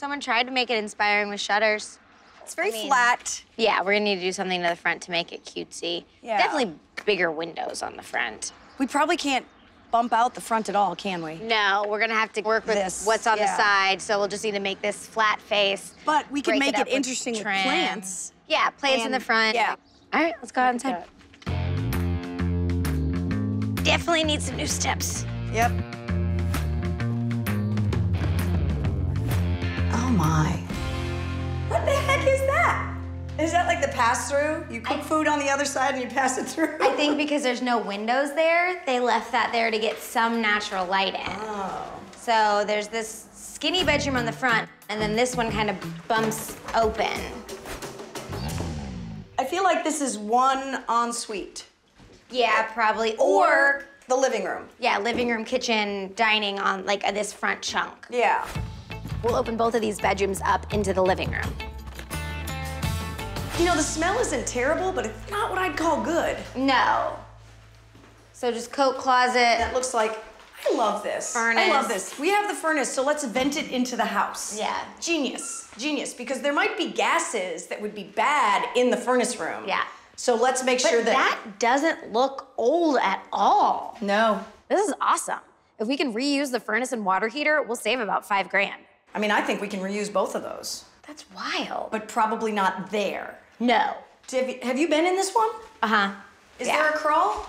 Someone tried to make it inspiring with shutters. It's very flat. Yeah, we're gonna need to do something to the front to make it cutesy. Yeah. Definitely bigger windows on the front. We probably can't bump out the front at all, can we? No, we're gonna have to work with this, what's on the side, so we'll just need to make this flat face. But we can make it interesting with plants. Yeah, plants in the front. Yeah. All right, let's go out inside. Definitely need some new steps. Yep. Oh my. What the heck is that? Is that like the pass-through? You cook food on the other side and you pass it through? I think because there's no windows there, they left that there to get some natural light in. Oh. So there's this skinny bedroom on the front, and then this one kind of bumps open. I feel like this is one ensuite. Yeah, probably. Or the living room. Yeah, living room, kitchen, dining on like this front chunk. Yeah. We'll open both of these bedrooms up into the living room. You know, the smell isn't terrible, but it's not what I'd call good. No. So just coat closet. That looks like, I love this. Furnace. I love this. We have the furnace, so let's vent it into the house. Yeah. Genius. Genius, because there might be gases that would be bad in the furnace room. Yeah. So let's make sure that... that doesn't look old at all. No. This is awesome. If we can reuse the furnace and water heater, we'll save about $5 grand. I mean, I think we can reuse both of those. That's wild. But probably not there. No. Have you been in this one? Uh-huh. Is there a crawl?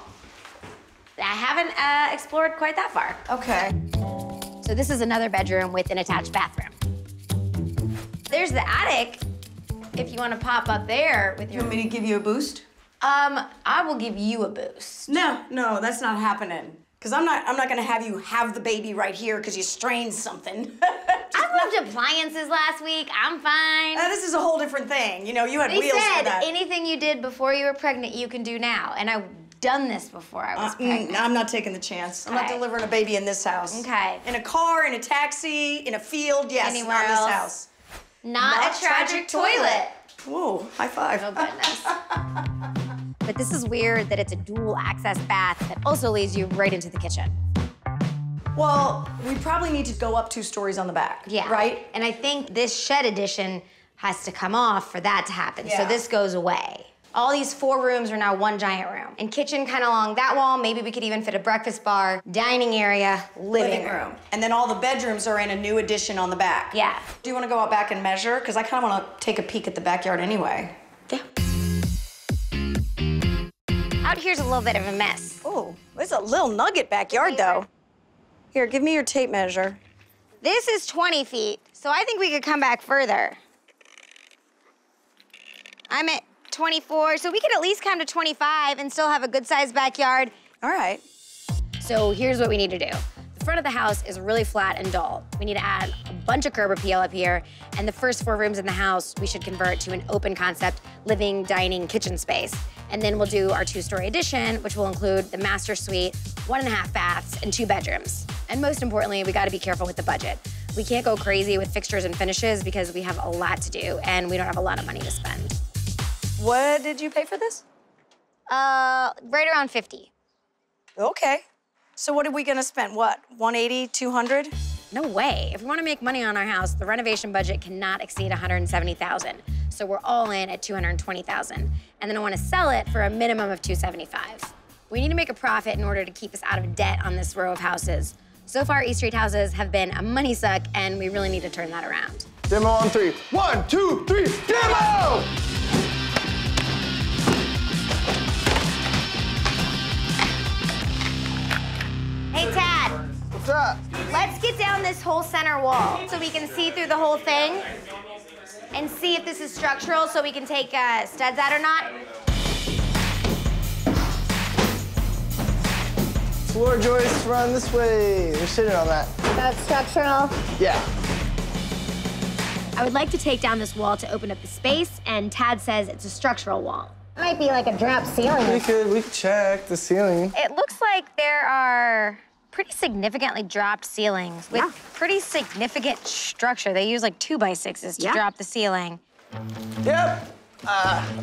I haven't explored quite that far. Okay. So this is another bedroom with an attached bathroom. There's the attic, if you want to pop up there with your... You want me to give you a boost? I will give you a boost. No, no, that's not happening. Because I'm not going to have you have the baby right here because you strained something. I moved appliances last week. I'm fine. This is a whole different thing. You know, you had wheels for that. They said anything you did before you were pregnant, you can do now. And I've done this before I was pregnant. I'm not taking the chance. I'm not delivering a baby in this house. Okay. In a car, in a taxi, in a field, yes. Anywhere else. Not in this house. Not a tragic toilet. Whoa, high five. Oh, goodness. But this is weird that it's a dual access bath that also leads you right into the kitchen. Well, we probably need to go up 2 stories on the back, right? And I think this shed addition has to come off for that to happen, so this goes away. All these 4 rooms are now one giant room. And kitchen kind of along that wall, maybe we could even fit a breakfast bar, dining area, living room. And then all the bedrooms are in a new addition on the back. Yeah. Do you want to go out back and measure? Because I kind of want to take a peek at the backyard anyway. Yeah. Out here's a little bit of a mess. Oh, there's a little nugget backyard, though. Here, give me your tape measure. This is 20 feet, so I think we could come back further. I'm at 24, so we could at least come to 25 and still have a good-sized backyard. All right. So here's what we need to do. The front of the house is really flat and dull. We need to add a bunch of curb appeal up here, and the first 4 rooms in the house we should convert to an open concept living, dining, kitchen space. And then we'll do our 2-story addition, which will include the master suite, 1.5 baths, and 2 bedrooms. And most importantly, we gotta be careful with the budget. We can't go crazy with fixtures and finishes because we have a lot to do and we don't have a lot of money to spend. What did you pay for this? Right around 50. Okay. So what are we gonna spend? What, 180, 200? No way. If we wanna make money on our house, the renovation budget cannot exceed $170,000. So we're all in at $220,000. And then I wanna sell it for a minimum of $275,000. We need to make a profit in order to keep us out of debt on this row of houses. So far, East Street houses have been a money suck, and we really need to turn that around. Demo on 3. 1, 2, 3, demo! Hey, Tad. What's up? Let's get down this whole center wall so we can see through the whole thing and see if this is structural so we can take studs out or not. Floor joists run this way. We're sitting on that. That's structural? Yeah. I would like to take down this wall to open up the space, and Tad says it's a structural wall. It might be like a drop ceiling. We could check the ceiling. It looks like there are pretty significantly dropped ceilings with pretty significant structure. They use like 2x6s to drop the ceiling. Yep.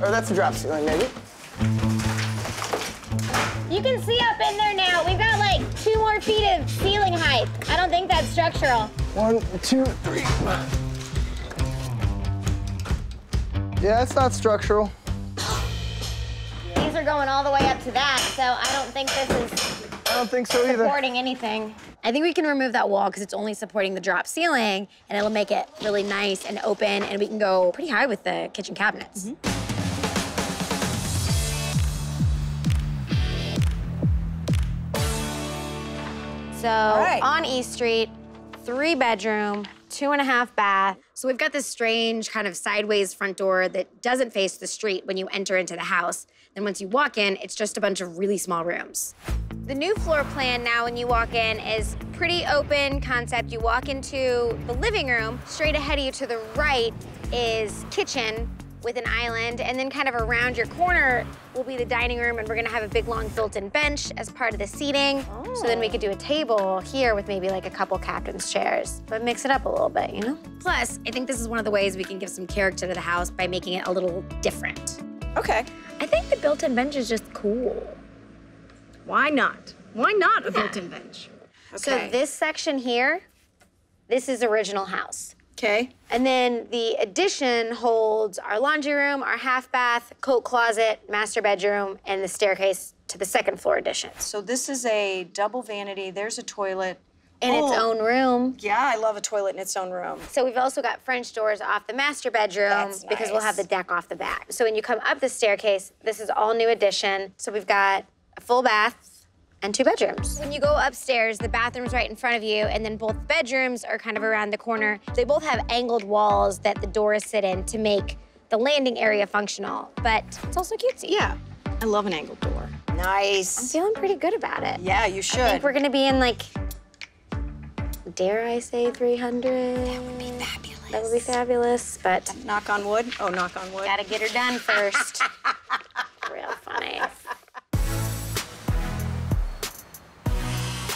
Or that's a drop ceiling, maybe. You can see up in there now. We've got like 2 more feet of ceiling height. I don't think that's structural. 1, 2, 3. Yeah, it's not structural. These are going all the way up to that, so I don't think this is supporting anything. I think we can remove that wall because it's only supporting the drop ceiling, and it'll make it really nice and open, and we can go pretty high with the kitchen cabinets. Mm-hmm. So on East Street, 3-bedroom, 2.5-bath. So we've got this strange kind of sideways front door that doesn't face the street when you enter into the house. Then once you walk in, it's just a bunch of really small rooms. The new floor plan now when you walk in is pretty open concept. You walk into the living room, straight ahead of you to the right is kitchen with an island, and then kind of around your corner will be the dining room, and we're gonna have a big, long built-in bench as part of the seating. Oh. So then we could do a table here with maybe like a couple captain's chairs, but mix it up a little bit, you know? Plus, I think this is one of the ways we can give some character to the house by making it a little different. Okay. I think the built-in bench is just cool. Why not? Why not a built-in bench? Okay. So this section here, this is original house. Okay. And then the addition holds our laundry room, our half bath, coat closet, master bedroom, and the staircase to the second floor addition. So this is a double vanity. There's a toilet. In its own room. Yeah, I love a toilet in its own room. So we've also got French doors off the master bedroom. That's nice. Because we'll have the deck off the back. So when you come up the staircase, this is all new addition. So we've got a full bath and 2 bedrooms. When you go upstairs, the bathroom's right in front of you, and then both bedrooms are kind of around the corner. They both have angled walls that the doors sit in to make the landing area functional, but it's also cutesy. Yeah, I love an angled door. Nice. I'm feeling pretty good about it. Yeah, you should. I think we're gonna be in like, dare I say 300? That would be fabulous. That would be fabulous, but. Knock on wood? Oh, knock on wood. Gotta get her done first. Real funny.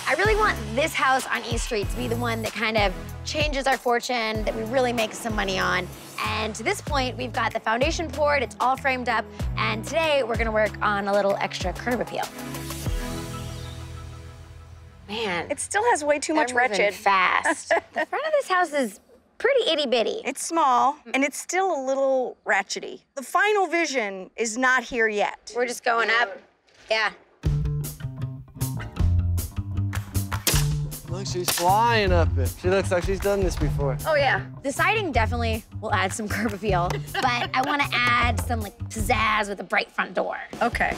I really want this house on East Street to be the one that kind of changes our fortune, that we really make some money on. And to this point, we've got the foundation poured, it's all framed up, and today we're gonna work on a little extra curb appeal. Man. It still has way too much wretched. Fast. The front of this house is pretty itty-bitty. It's small, and it's still a little ratchety. The final vision is not here yet. We're just going up, yeah. Look, she's flying up it. She looks like she's done this before. Oh, yeah. The siding definitely will add some curb appeal, but I want to add some, like, pizzazz with a bright front door. Okay.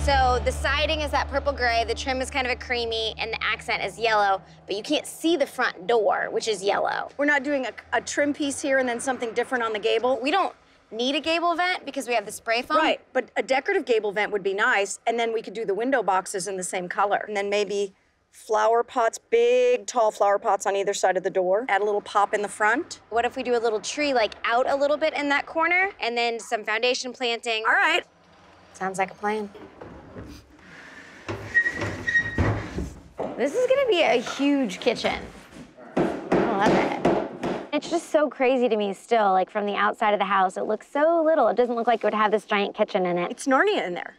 So the siding is that purple gray, the trim is kind of a creamy, and the accent is yellow, but you can't see the front door, which is yellow. We're not doing a trim piece here and then something different on the gable? We don't need a gable vent because we have the spray foam. Right, but a decorative gable vent would be nice, and then we could do the window boxes in the same color, and then maybe flower pots, big, tall flower pots on either side of the door. Add a little pop in the front. What if we do a little tree, like, out a little bit in that corner, and then some foundation planting? All right. Sounds like a plan. This is gonna be a huge kitchen. I love it. It's just so crazy to me still, like, from the outside of the house. It looks so little. It doesn't look like it would have this giant kitchen in it. It's Narnia in there.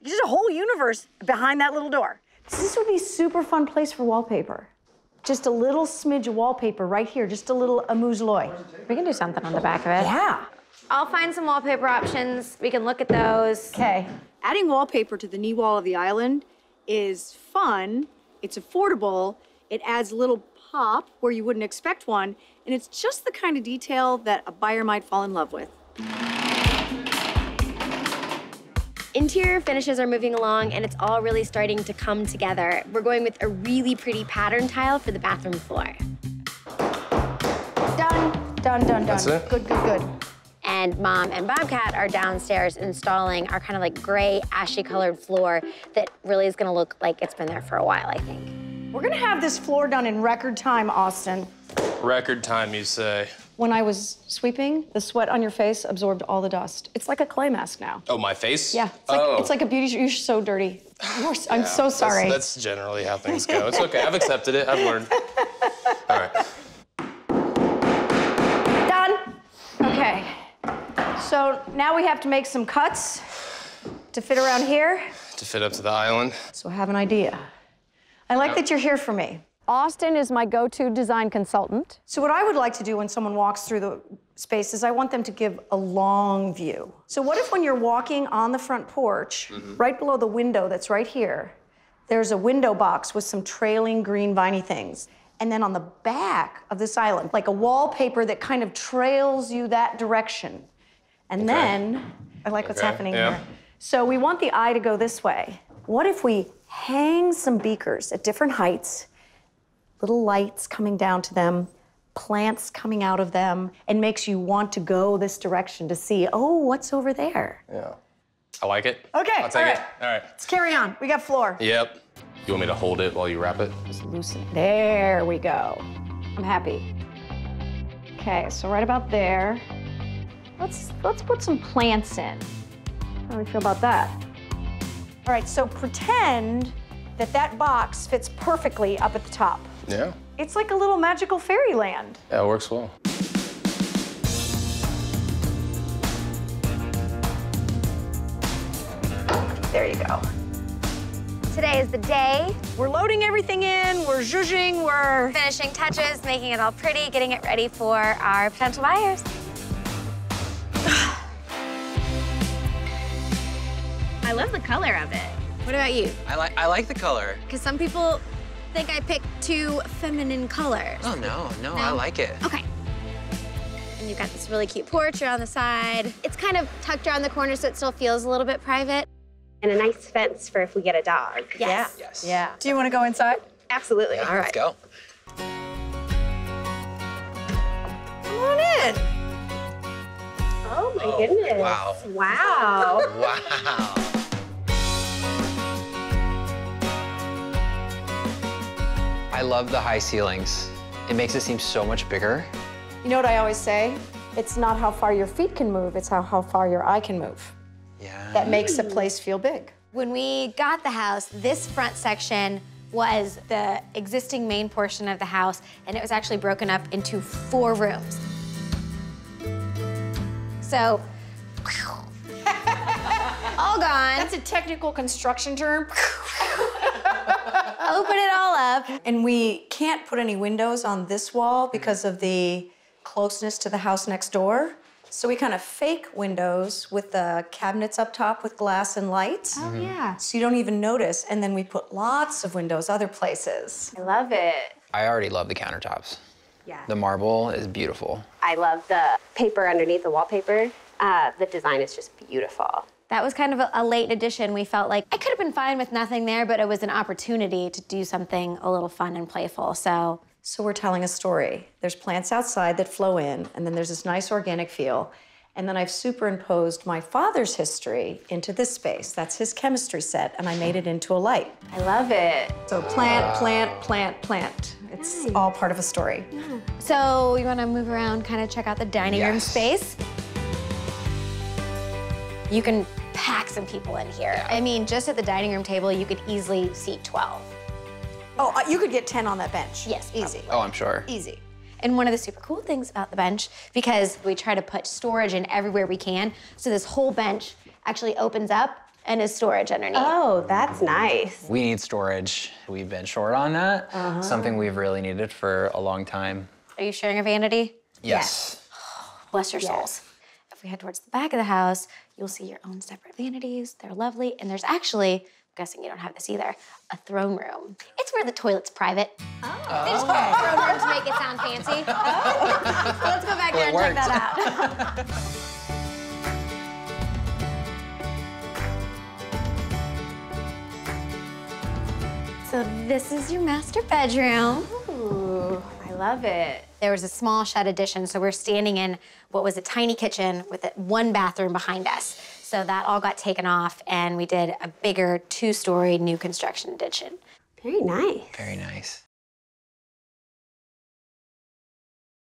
There's a whole universe behind that little door. This would be a super fun place for wallpaper. Just a little smidge of wallpaper right here, just a little amuse-loy. We can do something on the back of it. Yeah. I'll find some wallpaper options. We can look at those. Okay. Adding wallpaper to the knee wall of the island is fun, it's affordable, it adds a little pop where you wouldn't expect one, and it's just the kind of detail that a buyer might fall in love with. Interior finishes are moving along, and it's all really starting to come together. We're going with a really pretty pattern tile for the bathroom floor. Done, done, done, that's done. It. Good, good, good. And Mom and Bobcat are downstairs installing our kind of like gray, ashy-colored floor that really is gonna look like it's been there for a while, I think. We're gonna have this floor done in record time, Austin. Record time, you say? When I was sweeping, the sweat on your face absorbed all the dust. It's like a clay mask now. Oh, my face? Yeah. It's like, it's like a beauty show. You're so dirty. Yeah, I'm so sorry. That's generally how things go. It's okay. I've accepted it. I've learned. All right. Done. Okay. So now we have to make some cuts to fit around here. To fit up to the island. So I have an idea. I like that you're here for me. Austin is my go-to design consultant. So what I would like to do when someone walks through the space is I want them to give a long view. So what if when you're walking on the front porch, right below the window that's right here, there's a window box with some trailing green viney things. And then on the back of this island, like a wallpaper that kind of trails you that direction. And then, I like what's happening here. So we want the eye to go this way. What if we hang some beakers at different heights, little lights coming down to them, plants coming out of them, and makes you want to go this direction to see, oh, what's over there? Yeah. I like it. Okay, I'll take it. All right. Let's carry on. We got floor. Yep. You want me to hold it while you wrap it? Just loosen it. There we go. I'm happy. Okay, so right about there. Let's put some plants in. How do we feel about that? All right, so pretend that that box fits perfectly up at the top. Yeah. It's like a little magical fairyland. Yeah, it works well. There you go. Today is the day. We're loading everything in, we're zhuzhing, we're finishing touches, making it all pretty, getting it ready for our potential buyers. I love the color of it. What about you? I like the color. Because some people think I picked too feminine colors. Oh, no, I like it. Okay. And you've got this really cute porch around the side. It's kind of tucked around the corner, so it still feels a little bit private. And a nice fence for if we get a dog. Yes. Yeah. Yes. Yeah. Do you want to go inside? Absolutely. Yeah, all right. Let's go. Come on in. Oh, my goodness. Wow. Wow. Wow. I love the high ceilings. It makes it seem so much bigger. You know what I always say? It's not how far your feet can move, it's how far your eye can move. Yeah. That makes a place feel big. When we got the house, this front section was the existing main portion of the house, and it was actually broken up into 4 rooms. So, all gone. That's a technical construction term. Open it all up. And we can't put any windows on this wall because of the closeness to the house next door. So we kind of fake windows with the cabinets up top with glass and lights. Oh, yeah. So you don't even notice. And then we put lots of windows other places. I love it. I already love the countertops. Yeah. The marble is beautiful. I love the paper underneath the wallpaper. The design is just beautiful. That was kind of a late addition. We felt like I could have been fine with nothing there, but it was an opportunity to do something a little fun and playful, so. So we're telling a story. There's plants outside that flow in, and then there's this nice organic feel. And then I've superimposed my father's history into this space. That's his chemistry set, and I made it into a light. I love it. So plant. It's nice. All part of a story. Yeah. So you want to move around, kind of check out the dining room space? You can pack some people in here. I mean, just at the dining room table, you could easily seat 12. Oh, you could get 10 on that bench. Yes, easy. Oh, I'm sure. Easy. And one of the super cool things about the bench, because we try to put storage in everywhere we can, so this whole bench actually opens up and is storage underneath. Oh, that's nice. We need storage. We've been short on that. Something we've really needed for a long time. Are you sharing a vanity? Yes. Oh, bless your souls. If we head towards the back of the house, you'll see your own separate vanities. They're lovely, and there's actually, guessing you don't have this either, a throne room. It's where the toilet's private. Oh. They just put a throne room to make it sound fancy. Oh. So let's go back there and check that out. So this is your master bedroom. Ooh, I love it. There was a small shed addition, so we're standing in what was a tiny kitchen with one bathroom behind us. So that all got taken off, and we did a bigger 2-story new construction addition. Very nice. Very nice.